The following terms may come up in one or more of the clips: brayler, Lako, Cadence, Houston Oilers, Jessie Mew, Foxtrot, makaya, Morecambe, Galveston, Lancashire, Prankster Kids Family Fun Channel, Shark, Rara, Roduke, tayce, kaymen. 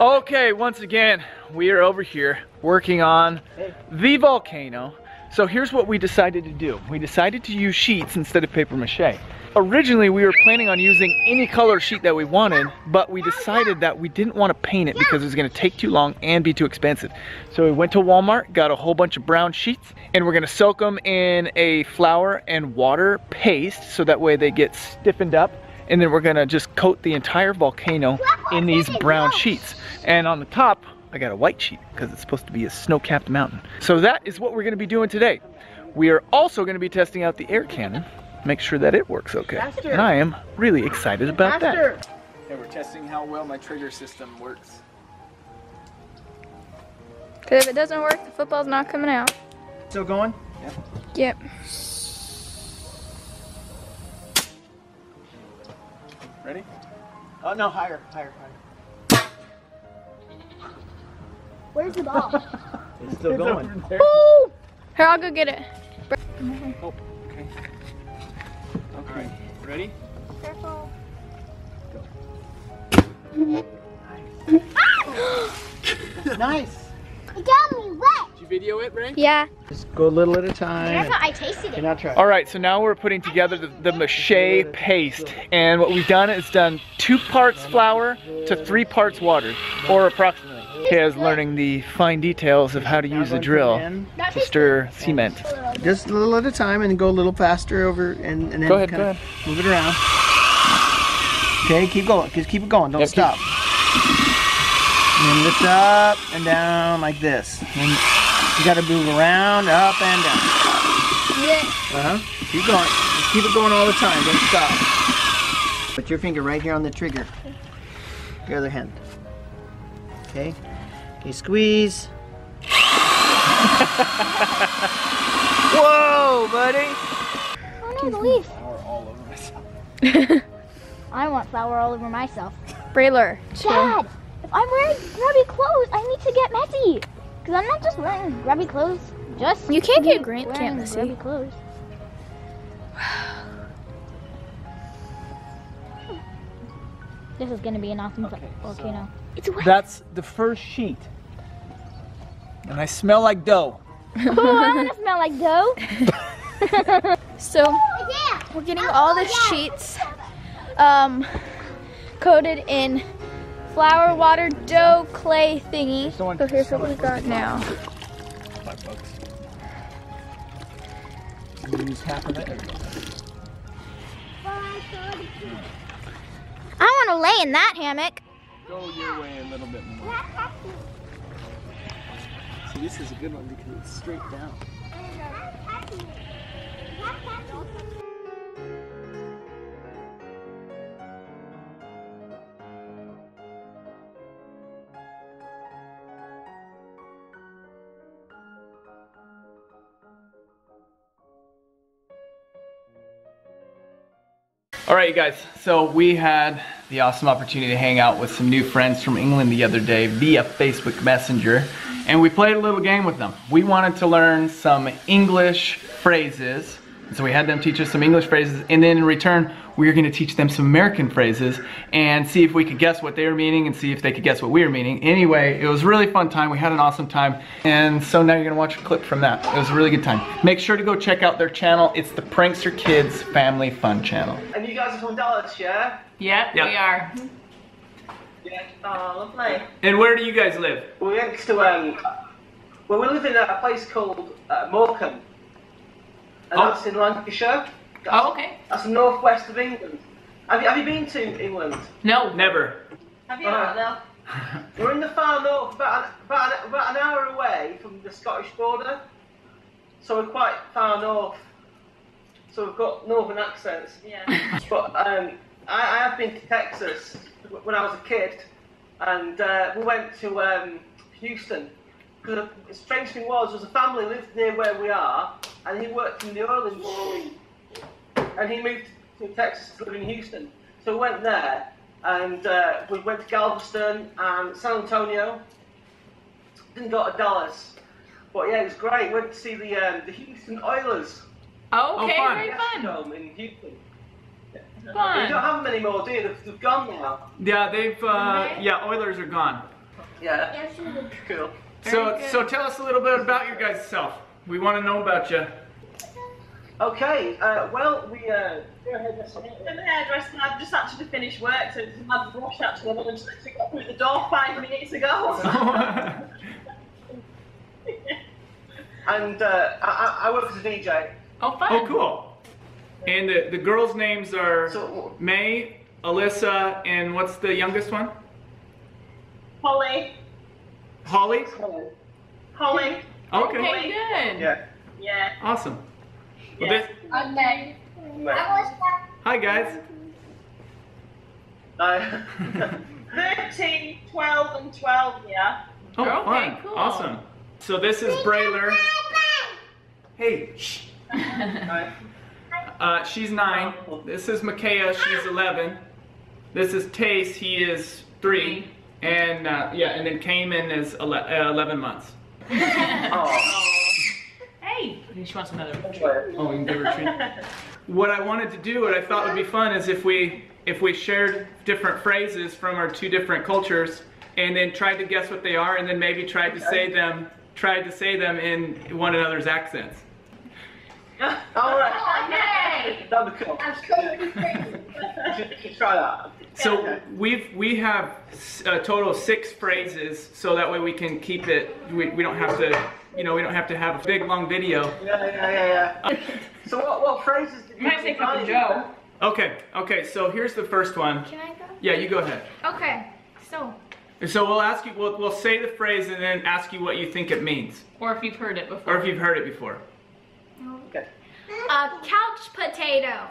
Okay, once again, we are over here working on the volcano. So here's what we decided to do. We decided to use sheets instead of paper mache. Originally, we were planning on using any color sheet that we wanted, but we decided that we didn't want to paint it because it was going to take too long and be too expensive. So we went to Walmart, got a whole bunch of brown sheets, and we're going to soak them in a flour and water paste so that way they get stiffened up. And then we're going to just coat the entire volcano in these brown sheets. And on the top, I got a white sheet because it's supposed to be a snow-capped mountain. So that is what we're going to be doing today. We are also going to be testing out the air cannon, make sure that it works okay. Faster. And I am really excited about that. And we're testing how well my trigger system works. Because if it doesn't work, the football's not coming out. Still going? Yep. Ready? Oh no, higher, higher, higher. Where's the ball? It's still going. Woo! Here, I'll go get it. Oh, okay. Okay. Ready? Careful. Go. Nice. Nice. You got me wet. Did you video it, Bray? Yeah. Just go a little at a time. I thought I tasted it. Alright, so now we're putting together the mache paste. And what we've done is done 2 parts flour to 3 parts water, or approximately. Kaya's learning the fine details of how to use a drill to stir cement. Just a little at a time and go a little faster over and then kind of move it around. Okay, keep going. Just keep it going. Don't stop. And lift up and down like this. And you gotta move around, up and down. Yeah. Uh huh. Keep going. Just keep it going all the time. Don't stop. Put your finger right here on the trigger. Your other hand. Okay. Okay. Squeeze. Whoa, buddy. I want leaf. Flour all over myself. I want flour all over myself. Brayler. Dad. If I'm wearing grubby clothes, I need to get messy. Cause I'm not just wearing grubby clothes. Just you can't get Grant can't messy. Grubby clothes. This is gonna be an awesome volcano. It's wet. That's the first sheet, and I smell like dough. Oh, I wanna smell like dough. So we're getting all the sheets coated in flour, water, dough, clay thingy. So here's what we got now. I want to lay in that hammock. Go your way a little bit more. See, this is a good one because it's straight down. All right, you guys, so we had the awesome opportunity to hang out with some new friends from England the other day via Facebook Messenger, and we played a little game with them. We wanted to learn some English phrases, so we had them teach us some English phrases, and then in return, we were gonna teach them some American phrases and see if we could guess what they were meaning and see if they could guess what we were meaning. Anyway, it was a really fun time. We had an awesome time, and so now you're gonna watch a clip from that. It was a really good time. Make sure to go check out their channel. It's the Prankster Kids Family Fun Channel. And you guys are from Dutch, yeah? Yeah, yep. We are. Yeah. Oh, lovely. And where do you guys live? We're next to, well, we live in a place called Morecambe. And that's in Lancashire. That's, oh, okay. That's northwest of England. Have you been to England? No, never. Have you not? No. We're in the far north, about an hour away from the Scottish border. So we're quite far north. So we've got northern accents. Yeah. But I have been to Texas when I was a kid, and we went to Houston. The strange thing was a family lived near where we are, and he worked in the oil industry, and he moved to Texas to live in Houston. So we went there, and we went to Galveston and San Antonio. Didn't go to Dallas, but yeah, it was great. Went to see the Houston Oilers. Oh, okay, very fun. In Houston. Fun. You don't have them anymore, do you? They've gone now. Yeah, Oilers are gone. Yeah. Cool. So tell us a little bit about your guys' self. We want to know about you. Okay, well, we I'm a hairdresser and I've just actually finished work, so it's my brush actually, and I just got through the door 5 minutes ago. And I work as a DJ. Oh, fun. Oh, cool. And the girls' names are May, Alyssa, and what's the youngest one? Holly. Holly? Holly. Okay. Okay, good. Yeah. Yeah. Awesome. Well, yeah. Okay. Hi, guys. Hi. 13, 12, and 12, yeah. Oh, okay, fun. Cool. Awesome. So this is Brayler. Hey, shh. She's 9. This is Makaya. She's 11. This is Tayce. He is 3. And yeah, and then Kaymen is 11 months. Oh. Hey. She wants another treat. Oh, you can give her a treat. What I wanted to do, what I thought would be fun, is if we shared different phrases from our two different cultures, and then tried to guess what they are, and then maybe tried to say them in one another's accents. All right. Oh, yay! Cool. Try that. So we have a total of 6 phrases, so that way we can keep it. We don't have to, you know, we don't have to have a big long video. Yeah. So what phrases did you say? Joe. Okay. So here's the first one. Can I go? Yeah, you go ahead. Okay. So we'll ask you. We'll say the phrase and then ask you what you think it means. Or if you've heard it before. Okay. Couch potato.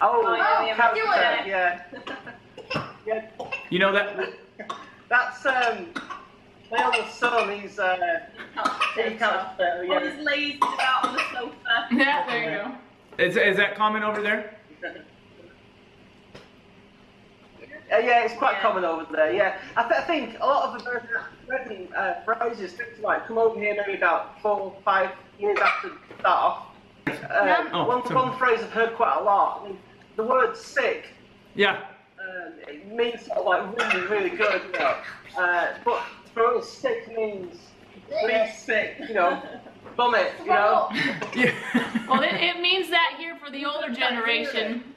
Oh, couch potato. Yeah. You know that? That's my oldest son. He's couch potato. Yeah. Or he's lazy about on the sofa. Yeah, there you go. Is that common over there? Yeah, it's quite common over there. Yeah, I think a lot of American phrases tend to like come over here maybe about 4 or 5 years after the start off. One phrase I've heard quite a lot. I mean, the word "sick." Yeah. It means sort of like really, really good, you know. But for us, sick means be sick, you know. Vomit, you know. Yeah. Well, it means that here for the older generation.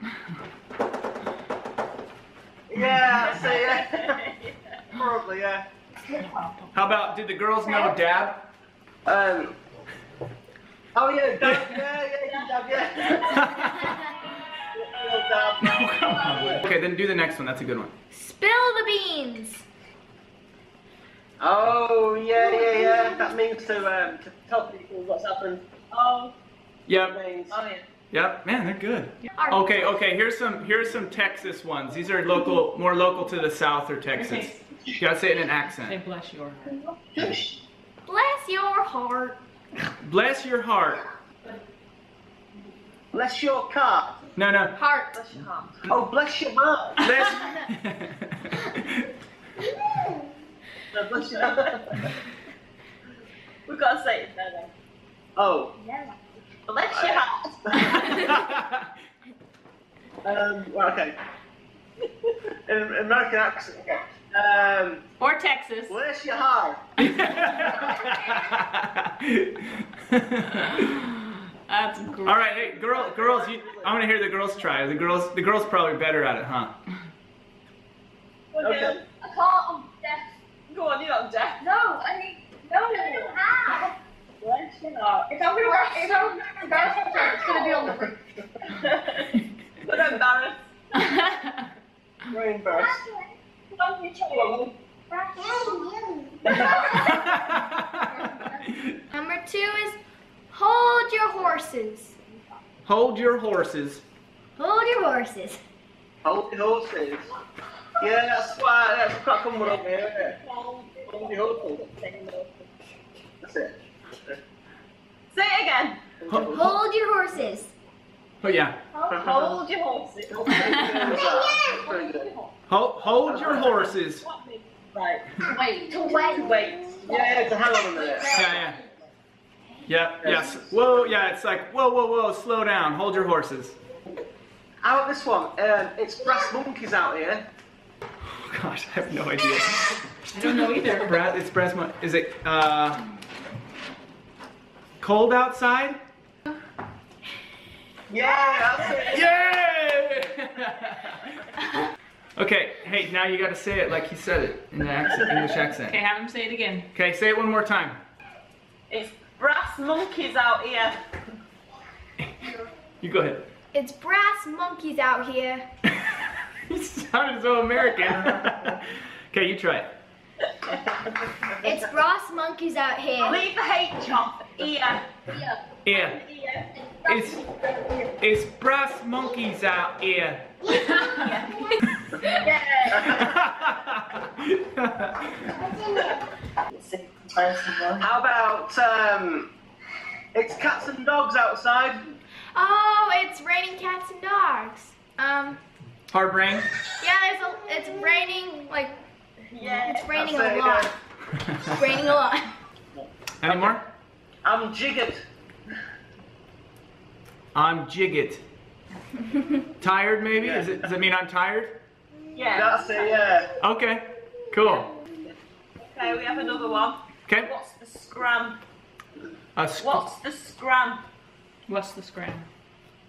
Yeah, so yeah. Probably, yeah. How about, did the girls know dab? Oh yeah, dab, yeah. Okay, then do the next one, that's a good one. Spill the beans. Oh yeah. That means to tell people what's happened. Oh. Yep. Yeah. Yep, man, they're good. Okay, here's some Texas ones. These are local, more local to the South or Texas. You gotta say it in an accent. Say bless your heart. Bless your heart. Bless your heart. Bless your car. No. Heart. Bless your heart. Oh, bless your heart. Bless your heart. We've got to say it better. Oh. Yeah. Bless your heart. Well, okay. In American accent, okay. Or Texas. Bless your heart. That's great. All right, hey, girls, I want to hear the girls try. The girls probably better at it, huh? Okay. I can't. I'm deaf. Go on, you're not deaf. No, I don't have. Bless your heart. If I'm going to work, it's going to be on the roof. But I'm embarrassed. Very embarrassed. Number 2 is hold your horses. Hold your horses. Hold your horses. Hold your horses. Yeah, that's quite common up here. Hold your horses. That's it. Say it again. Hold your horses. Oh yeah. Hold your horses. Hold your horses. Right. To wait. Yeah, to hang on a minute. Yeah. Whoa, yeah, it's like, whoa, slow down, hold your horses. How about this one? It's brass monkeys out here. God, I have no idea. I don't know either. It's Brasmo. Is it cold outside? Yeah, outside. Yay! Okay, hey, now you gotta say it like he said it in the accent, English accent. Okay, have him say it again. Okay, say it one more time. It's brass monkeys out here. You go ahead. It's brass monkeys out here. You sounded so American. Okay, you try it. It's brass monkeys out here. Leave the H off. Ear. Ear. It's brass monkeys out here. How about it's cats and dogs outside? Oh, it's raining cats and dogs. Hard rain? Yeah, it's raining like. Yeah, it's raining a lot. It's raining a lot. Any more? I'm jiggered. I'm jiggered. Tired, maybe? Yeah. Does that mean I'm tired? Yeah. That's it, yeah. Okay, cool. Okay, we have another one. Okay. What's the scram? What's the scram? What's the scram?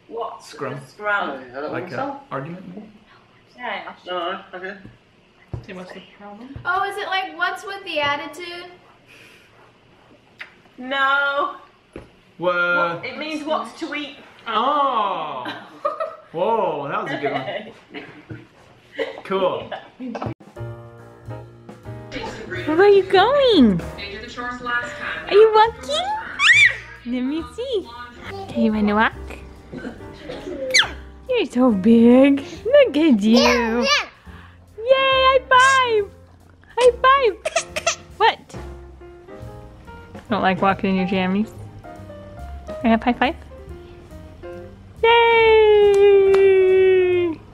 What's scrum? The scram? Oh, like an argument? Yeah. No, okay. Say what's the problem? Oh, is it like what's with the attitude? No. What? It means what's to eat. Oh. Whoa, that was a good one. Cool. Where are you going? Are you walking? Let me see. Kaymen, walk. You're so big. Look at you. Yay, high five! High five! What? Don't like walking in your jammies. Can I have high five? Yay!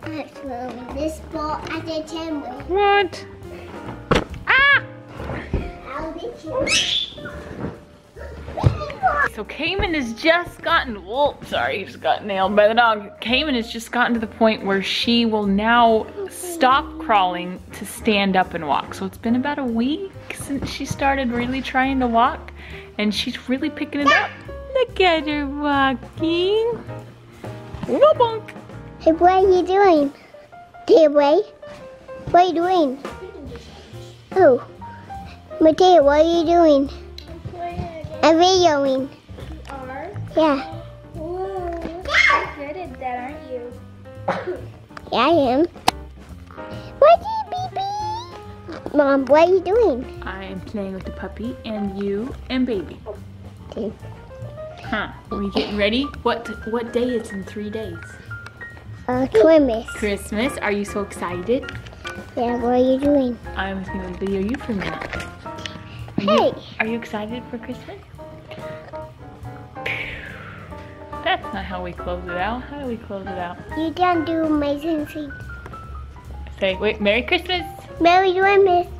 I'm throwing this ball at the camera. What? Ah! I'll be so Kaymen has just gotten, well, sorry, he just got nailed by the dog. Kaymen has just gotten to the point where she will now stop crawling to stand up and walk. So it's been about a week since she started really trying to walk, and she's really picking it up. Look at her walking. Wobonk. Hey, what are you doing? Tayway, what are you doing? Oh, Mateo, what are you doing? I'm videoing. You are? Yeah. Whoa. You're good at that, aren't you? Yeah, I am. What's it, baby? Mom, what are you doing? I am playing with the puppy and you and baby. Okay. Huh. Are we getting ready? What day is in 3 days? Christmas. Christmas. Are you so excited? Yeah, what are you doing? I'm going to video you for a minute. Hey. Are you excited for Christmas? That's not how we close it out. How do we close it out? You don't do amazing things. Say, wait, Merry Christmas. Merry Christmas.